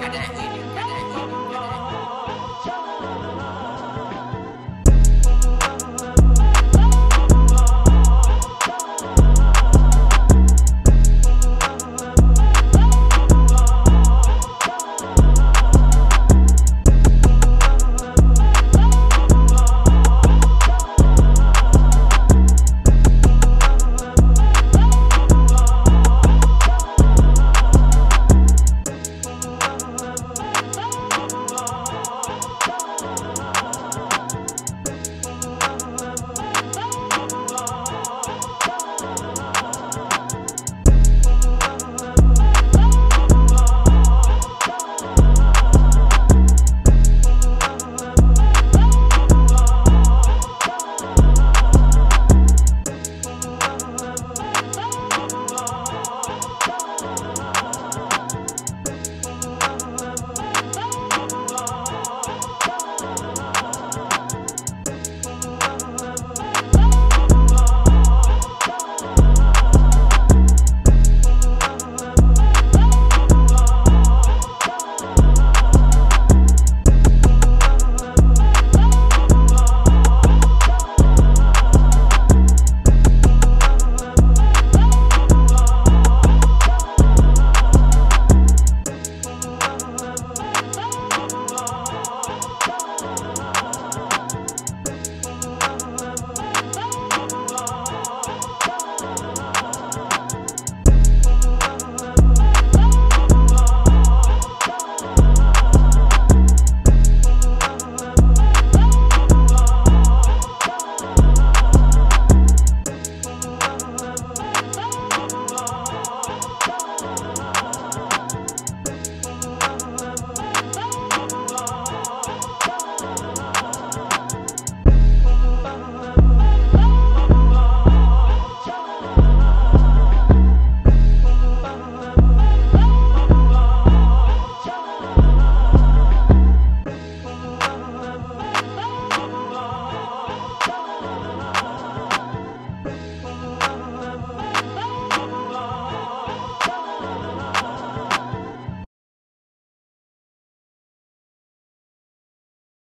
kadeci.